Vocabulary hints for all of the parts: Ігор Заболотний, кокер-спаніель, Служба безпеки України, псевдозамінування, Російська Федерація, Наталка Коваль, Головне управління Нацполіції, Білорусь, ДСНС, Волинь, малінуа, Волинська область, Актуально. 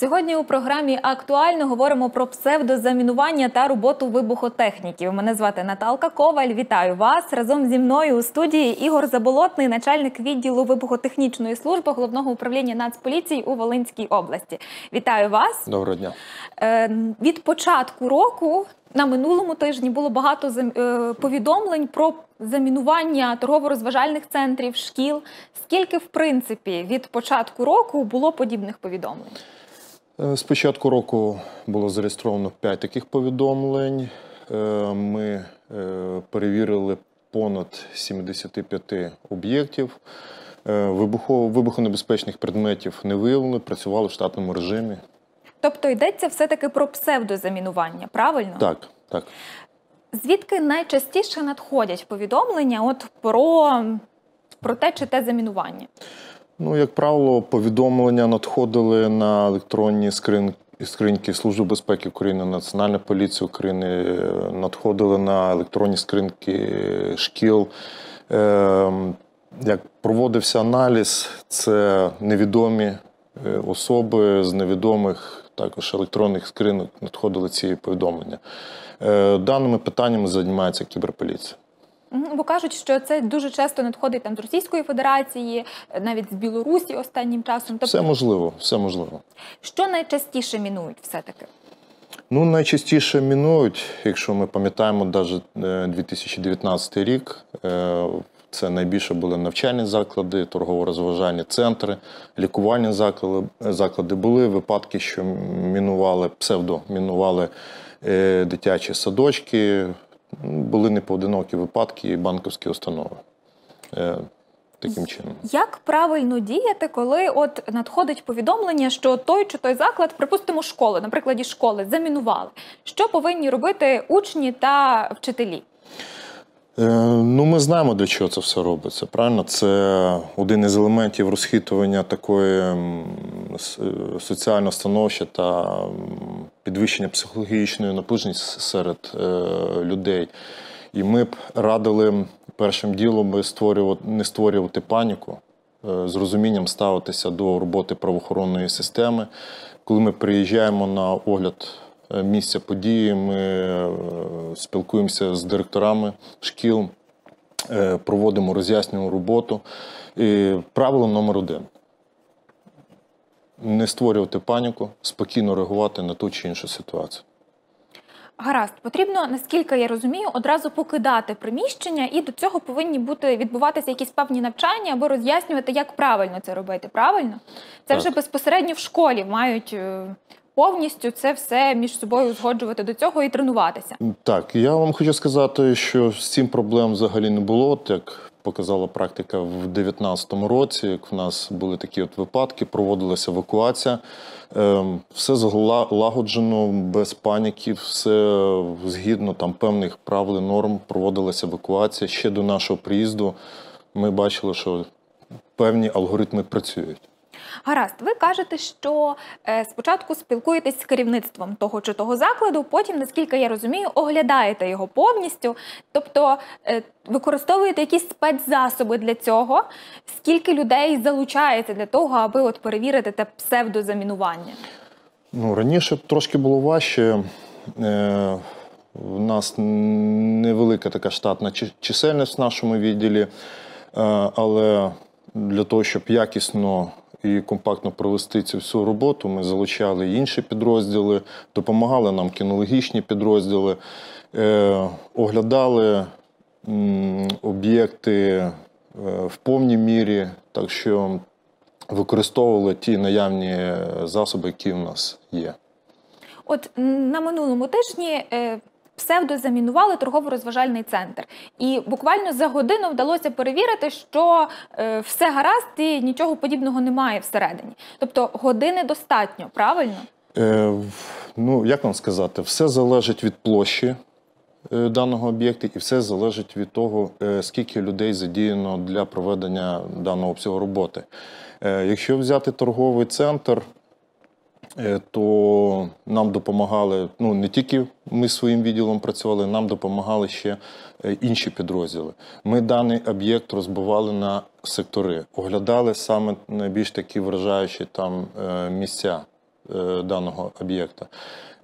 Сьогодні у програмі «Актуально» говоримо про псевдозамінування та роботу вибухотехніків. Мене звати Наталка Коваль, вітаю вас. Разом зі мною у студії Ігор Заболотний, начальник відділу вибухотехнічної служби Головного управління Нацполіції у Волинській області. Вітаю вас. Доброго дня. Від початку року на минулому тижні було багато повідомлень про замінування торгово-розважальних центрів, шкіл. Скільки, в принципі, від початку року було подібних повідомлень? З початку року було зареєстровано 5 таких повідомлень. Ми перевірили понад 75 об'єктів. Вибухонебезпечних предметів не виявлено, працювали в штатному режимі. Тобто йдеться все-таки про псевдозамінування, правильно? Так, так. Звідки найчастіше надходять повідомлення про те чи те замінування? Ну, як правило, повідомлення надходили на електронні скриньки Служби безпеки України, Національної поліції України, надходили на електронні скриньки шкіл. Як проводився аналіз, це невідомі особи з невідомих також електронних скриньок надходили ці повідомлення. Даними питаннями займається кіберполіція. Бо кажуть, що це дуже часто надходить з Російської Федерації, навіть з Білорусі останнім часом. Все можливо, все можливо. Що найчастіше мінують все-таки? Ну, найчастіше мінують, якщо ми пам'ятаємо, навіть 2019 рік, це найбільше були навчальні заклади, торгово-розважальні центри, лікувальні заклади. Були випадки, що мінували, псевдомінували дитячі садочки, були непоодинокі випадки і банківські установи. Таким чином. Як правильно діяти, коли надходить повідомлення, що той чи той заклад, припустимо, школи, на прикладі школи, замінували? Що повинні робити учні та вчителі? Ну, ми знаємо, для чого це все робиться, правильно? Це один із елементів розхитування такої соціального становища та підвищення психологічної напруженості серед людей. І ми б радили першим ділом не створювати паніку, з розумінням ставитися до роботи правоохоронної системи. Коли ми приїжджаємо на огляд місця події, ми спілкуємося з директорами шкіл, проводимо роз'яснювальну роботу. І правило номер 1 – не створювати паніку, спокійно реагувати на ту чи іншу ситуацію. Гаразд. Потрібно, наскільки я розумію, одразу покидати приміщення, і до цього повинні відбуватися якісь певні навчання, або роз'яснювати, як правильно це робити. Правильно? Це вже безпосередньо в школі мають повністю це все між собою узгоджувати до цього і тренуватися. Так, я вам хочу сказати, що з цим проблем взагалі не було. Як показала практика в 2019 році, як в нас були такі випадки, проводилася евакуація. Все злагоджено, без паніки, все згідно певних правил, норм, проводилася евакуація. Ще до нашого приїзду ми бачили, що певні алгоритми працюють. Гаразд. Ви кажете, що спочатку спілкуєтесь з керівництвом того чи того закладу, потім, наскільки я розумію, оглядаєте його повністю, тобто використовуєте якісь спецзасоби для цього. Скільки людей залучається для того, аби перевірити те псевдозамінування? Ну, раніше трошки було важче. У нас невелика така штатна чисельність в нашому відділі, але для того, щоб якісно і компактно провести цю всю роботу, ми залучали інші підрозділи, допомагали нам кінологічні підрозділи, оглядали об'єкти в повній мірі, так що використовували ті наявні засоби, які в нас є. От на минулому тижні псевдозамінували торгово-розважальний центр. І буквально за годину вдалося перевірити, що все гаразд і нічого подібного немає всередині. Тобто години достатньо, правильно? Ну, як вам сказати, все залежить від площі даного об'єкту і все залежить від того, скільки людей задіяно для проведення даного обсягу роботи. Якщо взяти торговий центр, то нам допомагали, ну, не тільки ми своїм відділом працювали, нам допомагали ще інші підрозділи. Ми даний об'єкт розбивали на сектори, оглядали саме найбільш такі вражаючі місця даного об'єкта.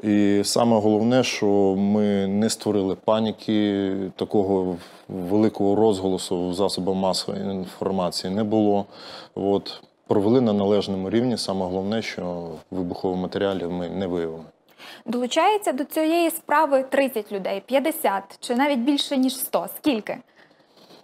І саме головне, що ми не створили паніки, такого великого розголосу в засобах масової інформації не було. От, провели на належному рівні, саме головне, що вибухових матеріалів ми не виявили. Долучається до цієї справи 30 людей, 50 чи навіть більше, ніж 100. Скільки?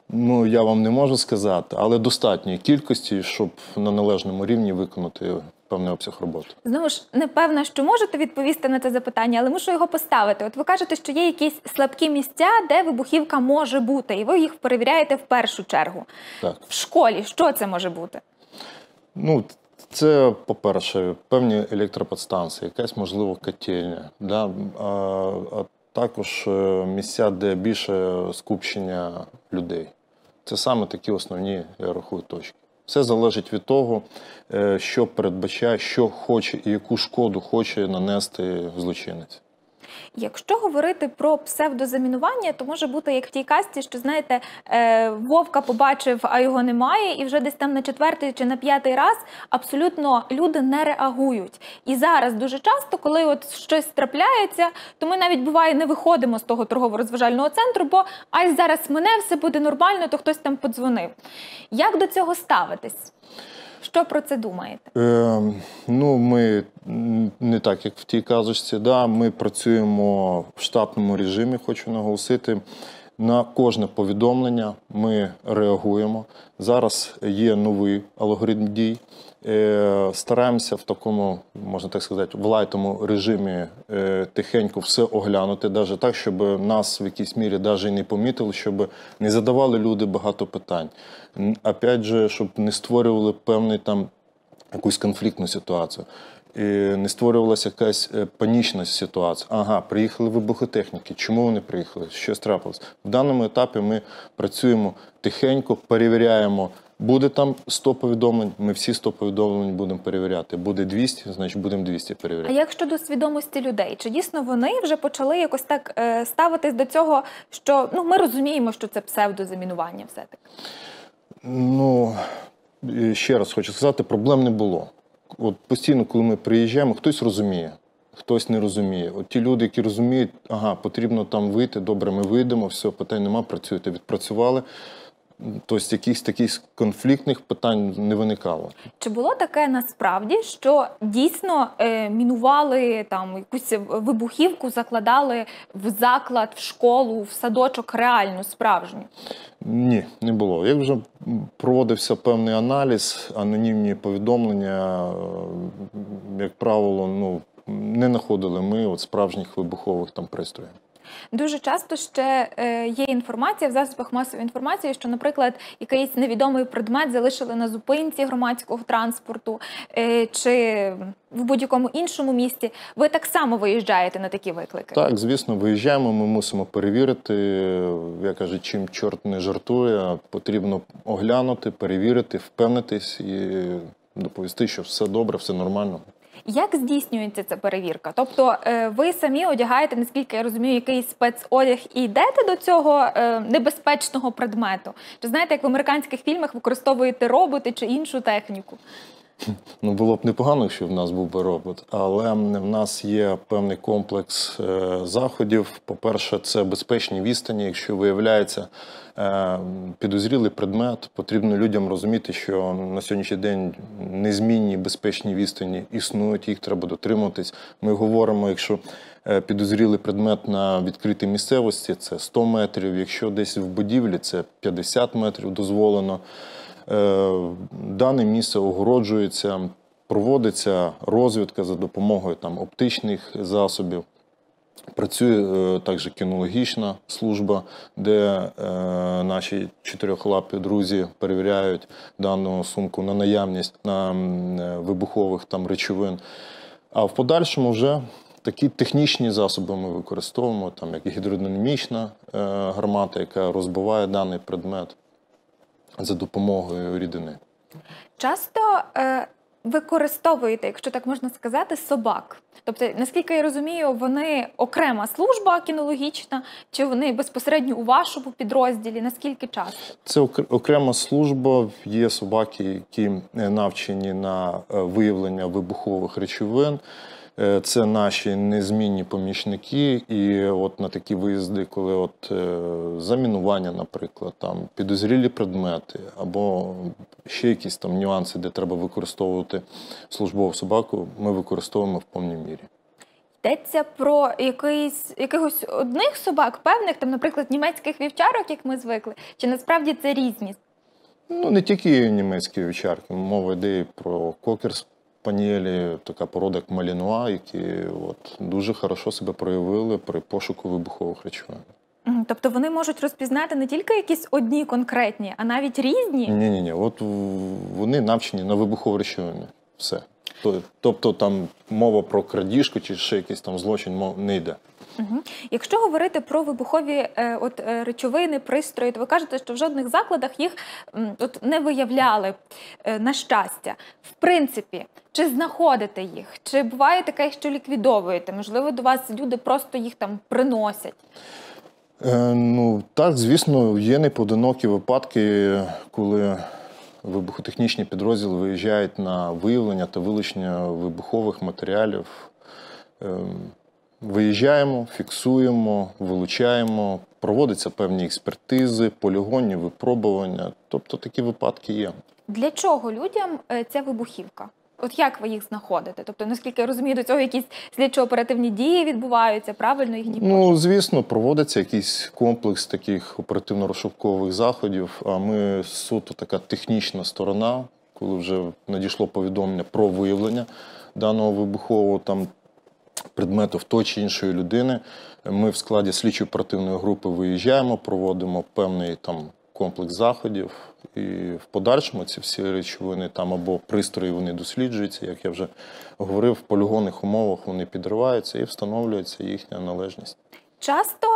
Ну, я вам не можу сказати, але достатньої кількості, щоб на належному рівні виконати певний обсяг роботи. Знову ж, не певна, що можете відповісти на це запитання, але мушу його поставити. От ви кажете, що є якісь слабкі місця, де вибухівка може бути, і ви їх перевіряєте в першу чергу. Так. В школі що це може бути? Ну, це, по-перше, певні електроподстанції, якась, можливо, котельня, да? А також місця, де більше скупчення людей. Це саме такі основні, я рахую, точки. Все залежить від того, що передбачає, що хоче і яку шкоду хоче нанести злочинець. Якщо говорити про псевдозамінування, то може бути як в тій казці, що, знаєте, вовка побачив, а його немає, і вже десь там на четвертий чи на п'ятий раз абсолютно люди не реагують. І зараз дуже часто, коли от щось трапляється, то ми навіть, буває, не виходимо з того торгово-розважального центру, бо ай зараз мене, все буде нормально, то хтось там подзвонив. Як до цього ставитись? Що про це думаєте? Ну, ми не так, як в тій казочці, да, ми працюємо в штатному режимі, хочу наголосити. На кожне повідомлення ми реагуємо. Зараз є новий алгоритм дій. Стараємося в такому, можна так сказати, в лайтовому режимі тихенько все оглянути, навіть так, щоб нас в якійсь мірі навіть і не помітили, щоб не задавали люди багато питань. Опять же, щоб не створювали певний там якусь конфліктну ситуацію. І не створювалася якась панічна ситуація. Ага, приїхали вибухотехніки, чому вони приїхали, щось трапилось. В даному етапі ми працюємо тихенько, перевіряємо, буде там 100 повідомлень, ми всі 100 повідомлень будемо перевіряти. Буде 200, значить будемо 200 перевіряти. А як щодо свідомості людей? Чи дійсно вони вже почали якось так ставитись до цього, що ну, ми розуміємо, що це псевдозамінування все-таки? Ну, ще раз хочу сказати, проблем не було. От постійно, коли ми приїжджаємо, хтось розуміє, хтось не розуміє. От ті люди, які розуміють, ага, потрібно там вийти, добре, ми вийдемо, все, питань нема, працюєте, відпрацювали. Тобто якихось таких конфліктних питань не виникало. Чи було таке насправді, що дійсно мінували там якусь вибухівку, закладали в заклад, в школу, в садочок реальну, справжню? Ні, не було. Як вже проводився певний аналіз, анонімні повідомлення, як правило, ну, не знаходили ми от справжніх вибухових там пристроїв. Дуже часто ще є інформація в засобах масової інформації, що, наприклад, якийсь невідомий предмет залишили на зупинці громадського транспорту чи в будь-якому іншому місці. Ви так само виїжджаєте на такі виклики? Так, звісно, виїжджаємо, ми мусимо перевірити. Я кажу, чим чорт не жартує, потрібно оглянути, перевірити, впевнитись і доповісти, що все добре, все нормально. Як здійснюється ця перевірка? Тобто ви самі одягаєте, наскільки я розумію, якийсь спецодяг і йдете до цього небезпечного предмету? Чи знаєте, як в американських фільмах використовуєте роботи чи іншу техніку? Ну, було б непогано, якщо в нас був би робот, але в нас є певний комплекс заходів. По-перше, це безпечні відстані. Якщо виявляється підозрілий предмет, потрібно людям розуміти, що на сьогоднішній день незмінні безпечні відстані існують, їх треба дотримуватись. Ми говоримо, якщо підозрілий предмет на відкритій місцевості, це 100 метрів, якщо десь в будівлі, це 50 метрів дозволено. Дане місце огороджується, проводиться розвідка за допомогою там, оптичних засобів. Працює також кінологічна служба, де наші чотирьохлапі друзі перевіряють дану сумку на наявність на вибухових там, речовин. А в подальшому вже такі технічні засоби ми використовуємо, там, як гідродинамічна гармата, яка розбиває даний предмет за допомогою рідини. Часто використовуєте, якщо так можна сказати, собак? Тобто, наскільки я розумію, вони окрема служба кінологічна, чи вони безпосередньо у вашому підрозділі? Наскільки часто? Це окрема служба. Є собаки, які навчені на виявлення вибухових речовин. Це наші незмінні помічники, і от на такі виїзди, коли от замінування, наприклад, там підозрілі предмети або ще якісь там нюанси, де треба використовувати службову собаку, ми використовуємо в повній мірі. Йдеться про якихось одних собак, певних, там, наприклад, німецьких вівчарок, як ми звикли, чи насправді це різні? Ну, не тільки німецькі вівчарки, мова йде про кокер-спаніелі, така порода як малінуа, які от дуже хорошо себе проявили при пошуку вибухових речовин. Тобто вони можуть розпізнати не тільки якісь одні конкретні, а навіть різні? Ні-ні-ні, от вони навчені на вибухові речовини, все. Тобто там мова про крадіжку чи ще якийсь там злочин не йде. Угу. Якщо говорити про вибухові речовини, пристрої, то ви кажете, що в жодних закладах їх не виявляли, на щастя. В принципі, чи знаходите їх? Чи буває таке, що ліквідовуєте? Можливо, до вас люди просто їх там приносять? Ну, так, звісно, є непоодинокі випадки, коли вибухотехнічні підрозділи виїжджають на виявлення та вилучення вибухових матеріалів. Виїжджаємо, фіксуємо, вилучаємо, проводяться певні експертизи, полігонні випробування. Тобто такі випадки є. Для чого людям ця вибухівка? От як ви їх знаходите? Тобто, наскільки я розумію, до цього якісь слідчо-оперативні дії відбуваються, правильно їх діють? Ну, звісно, проводиться якийсь комплекс таких оперативно-розшукових заходів, а ми суто така технічна сторона, коли вже надійшло повідомлення про виявлення даного вибухового там предмету в той чи іншої людини. Ми в складі слідчо-оперативної групи виїжджаємо, проводимо певний там комплекс заходів, і в подальшому ці всі речовини там або пристрої вони досліджуються, як я вже говорив, в полігонних умовах вони підриваються і встановлюється їхня належність. Часто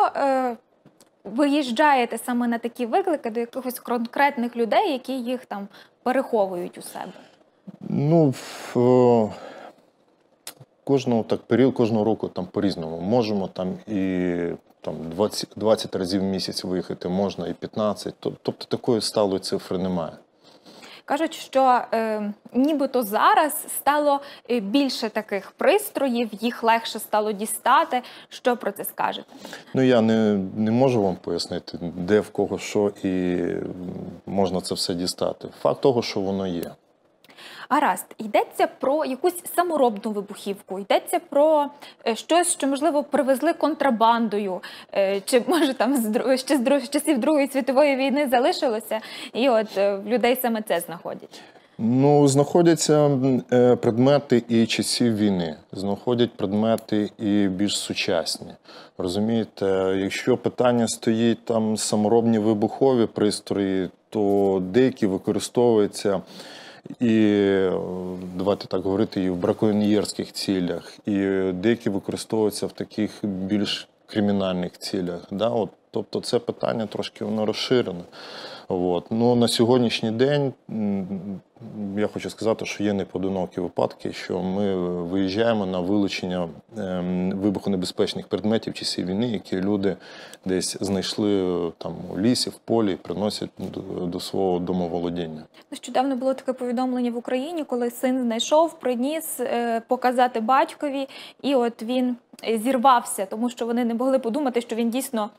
виїжджаєте саме на такі виклики до якихось конкретних людей, які їх там переховують у себе? Ну, кожного року там по-різному. Можемо там і там 20 разів в місяць виїхати, можна і 15. Тобто такої сталої цифри немає. Кажуть, що нібито зараз стало більше таких пристроїв, їх легше стало дістати. Що про це скажете? Ну, я не можу вам пояснити, де, в кого, що і можна це все дістати. Факт того, що воно є. Гаразд, йдеться про якусь саморобну вибухівку, йдеться про щось, що, можливо, привезли контрабандою, чи, може, там ще з часів Другої світової війни залишилося, і от людей саме це знаходять. Ну, знаходяться предмети і часів війни, знаходять предмети і більш сучасні. Розумієте, якщо питання стоїть там саморобні вибухові пристрої, то деякі використовуються, і, давайте так говорити, і в браконьєрських цілях, і деякі використовуються в таких більш кримінальних цілях. Да? От, тобто це питання трошки воно розширене. От. Ну, на сьогоднішній день я хочу сказати, що є непоодинокі випадки, що ми виїжджаємо на вилучення вибухонебезпечних предметів часів війни, які люди десь знайшли там у лісі, в полі, приносять до свого домоволодіння. Нещодавно було таке повідомлення в Україні, коли син знайшов, приніс показати батькові, і от він зірвався, тому що вони не могли подумати, що він дійсно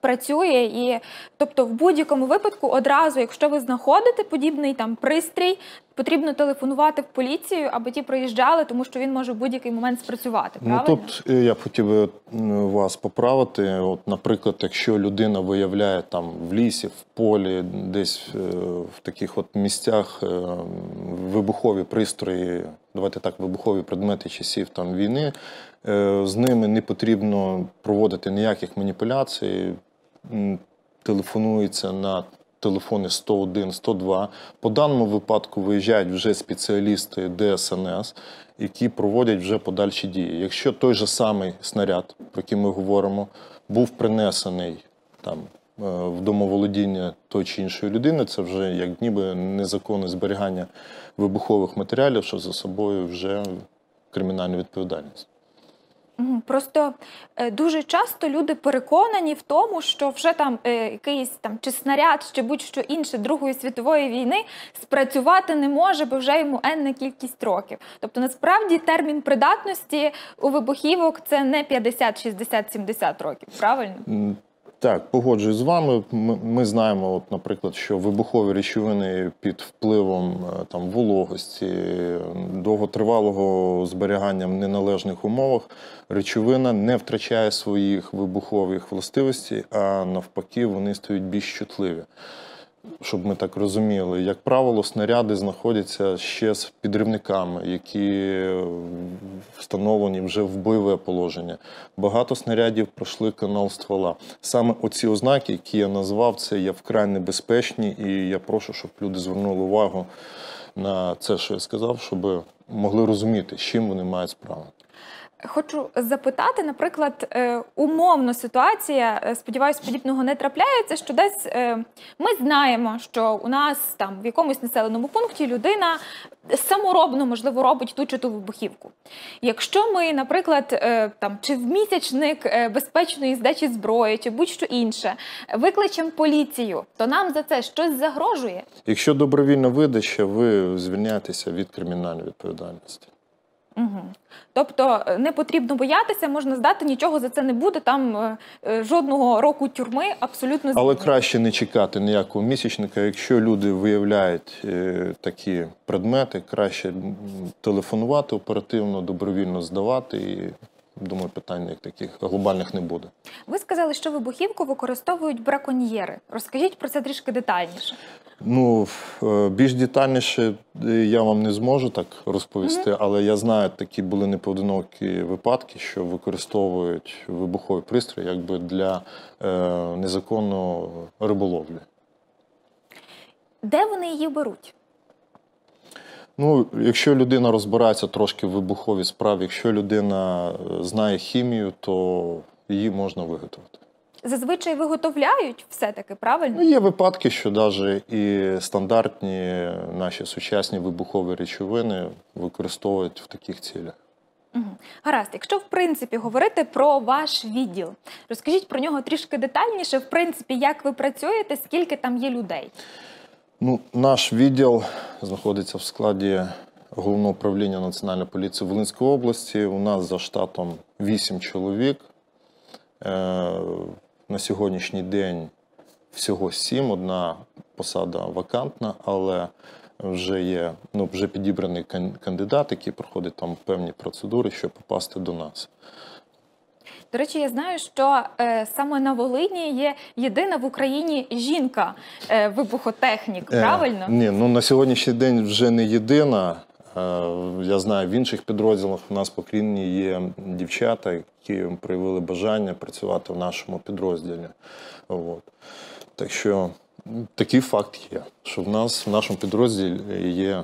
працює, і тобто в будь-якому випадку одразу, якщо ви знаходите подібний там пристрій, потрібно телефонувати в поліцію, аби ті приїжджали, тому що він може в будь-який момент спрацювати, правильно? Ну, тут я б хотів би вас поправити. От, наприклад, якщо людина виявляє там в лісі, в полі, десь в таких от місцях вибухові пристрої, давайте так, вибухові предмети часів там війни, з ними не потрібно проводити ніяких маніпуляцій, телефонується на телефони 101, 102. По даному випадку виїжджають вже спеціалісти ДСНС, які проводять вже подальші дії. Якщо той же самий снаряд, про який ми говоримо, був принесений там в домоволодіння той чи іншої людини, це вже як ніби незаконне зберігання вибухових матеріалів, що за собою вже кримінальна відповідальність. Просто дуже часто люди переконані в тому, що вже там якийсь там чи снаряд, чи будь-що інше Другої світової війни спрацювати не може, бо вже йому енна кількість років. Тобто насправді термін придатності у вибухівок – це не 50, 60, 70 років, правильно? Так, погоджуюсь з вами. Ми знаємо, от, наприклад, що вибухові речовини під впливом там, вологості, довготривалого зберігання в неналежних умовах, речовина не втрачає своїх вибухових властивостей, а навпаки вони стають більш чутливі. Щоб ми так розуміли, як правило, снаряди знаходяться ще з підривниками, які встановлені вже в бойове положення. Багато снарядів пройшли канал ствола. Саме оці ознаки, які я назвав, це є вкрай небезпечні, і я прошу, щоб люди звернули увагу на це, що я сказав, щоб могли розуміти, з чим вони мають справу. Хочу запитати, наприклад, умовно ситуація, сподіваюся, подібного не трапляється, що десь ми знаємо, що у нас там в якомусь населеному пункті людина саморобно, можливо, робить ту чи ту вибухівку. Якщо ми, наприклад, там, чи в місячник безпечної здачі зброї, чи будь-що інше, викличемо поліцію, то нам за це щось загрожує? Якщо добровільна видача, ви звільняєтеся від кримінальної відповідальності. Угу. Тобто не потрібно боятися, можна здати, нічого за це не буде, там жодного року тюрми абсолютно... Але краще не чекати ніякого місячника, якщо люди виявляють такі предмети, краще телефонувати оперативно, добровільно здавати і... Думаю, питань як таких глобальних не буде. Ви сказали, що вибухівку використовують браконьєри. Розкажіть про це трішки детальніше. Ну, більш детальніше я вам не зможу так розповісти, але я знаю, такі були непоодинокі випадки, що використовують вибухові пристрої якби для незаконної риболовлі. Де вони її беруть? Ну, якщо людина розбирається трошки в вибуховій справі, якщо людина знає хімію, то її можна виготовити. Зазвичай виготовляють все-таки, правильно? Ну, є випадки, що навіть і стандартні наші сучасні вибухові речовини використовують в таких цілях. Угу. Гаразд, якщо в принципі говорити про ваш відділ, розкажіть про нього трішки детальніше, в принципі, як ви працюєте, скільки там є людей? Ну, наш відділ знаходиться в складі Головного управління Національної поліції Волинської області. У нас за штатом 8 чоловік. На сьогоднішній день всього 7, одна посада вакантна, але вже є, ну, вже підібраний кандидат, який проходить там певні процедури, щоб попасти до нас. До речі, я знаю, що саме на Волині є єдина в Україні жінка-вибухотехнік, правильно? Ні, ну на сьогоднішній день вже не єдина. Я знаю, в інших підрозділах у нас по країні є дівчата, які проявили бажання працювати в нашому підрозділі. От. Так що такий факт є, що в нас, в нашому підрозділі є...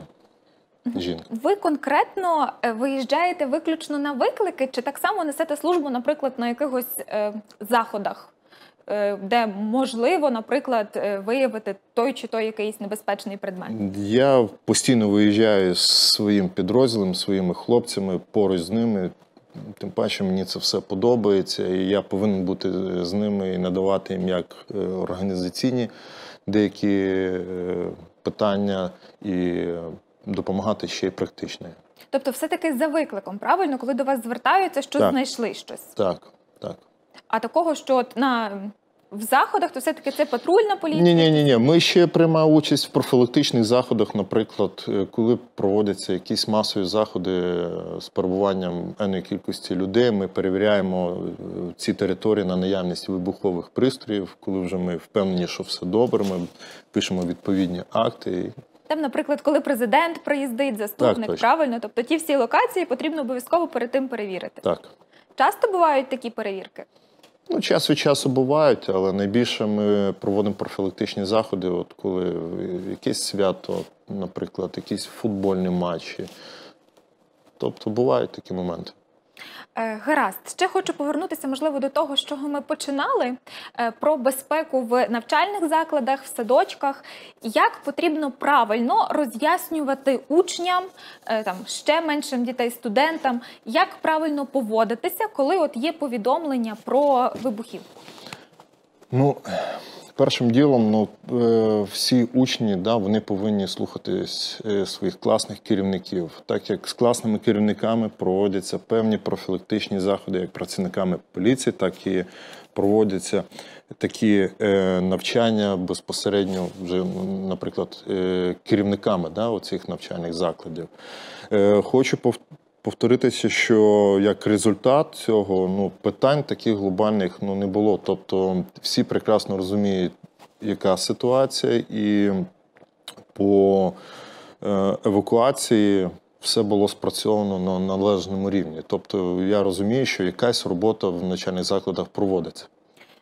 Жінка. Ви конкретно виїжджаєте виключно на виклики, чи так само несете службу, наприклад, на якихось заходах, де можливо, наприклад, виявити той чи той якийсь небезпечний предмет? Я постійно виїжджаю з своїм підрозділом, своїми хлопцями, поруч з ними. Тим паче мені це все подобається, і я повинен бути з ними і надавати їм як організаційні деякі питання і допомагати ще й практично. Тобто все-таки за викликом, правильно? Коли до вас звертаються, що так, знайшли щось? Так, так. А такого, що в заходах, то все-таки це патрульна поліція? Ні. Ми ще приймаємо участь в профілактичних заходах, наприклад, коли проводяться якісь масові заходи з перебуванням енної кількості людей, ми перевіряємо ці території на наявність вибухових пристроїв, коли вже ми впевнені, що все добре, ми пишемо відповідні акти. Там, наприклад, коли президент приїздить, заступник, так, правильно? Тобто ті всі локації потрібно обов'язково перед тим перевірити. Так. Часто бувають такі перевірки? Ну, час від часу бувають, але найбільше ми проводимо профілактичні заходи, от коли якесь свято, наприклад, якісь футбольні матчі. Тобто бувають такі моменти. Гаразд. Ще хочу повернутися, можливо, до того, з чого ми починали, про безпеку в навчальних закладах, в садочках. Як потрібно правильно роз'яснювати учням, там, ще меншим дітей, студентам, як правильно поводитися, коли от є повідомлення про вибухівку? Ну, першим ділом, всі учні, вони повинні слухатись своїх класних керівників, так як з класними керівниками проводяться певні профілактичні заходи, як працівниками поліції, так і проводяться такі навчання безпосередньо вже, наприклад, керівниками оцих навчальних закладів. Хочу повторитися, що як результат цього питань таких глобальних не було. Тобто всі прекрасно розуміють, яка ситуація, і по евакуації все було спрацьовано на належному рівні. Тобто я розумію, що якась робота в навчальних закладах проводиться.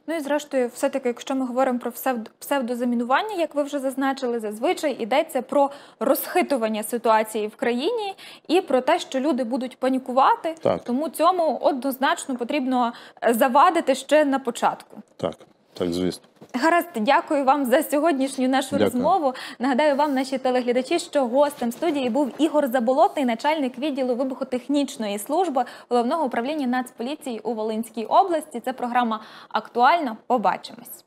Ну і зрештою, все-таки, якщо ми говоримо про псевдозамінування, як ви вже зазначили, зазвичай йдеться про розхитування ситуації в країні і про те, що люди будуть панікувати, тому цьому однозначно потрібно завадити ще на початку. Так, так, звісно. Гаразд, дякую вам за сьогоднішню нашу розмову. Нагадаю вам, наші телеглядачі, що гостем студії був Ігор Заболотний, начальник відділу вибухотехнічної служби Головного управління Нацполіції у Волинській області. Це програма «Актуально». Побачимось.